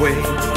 way.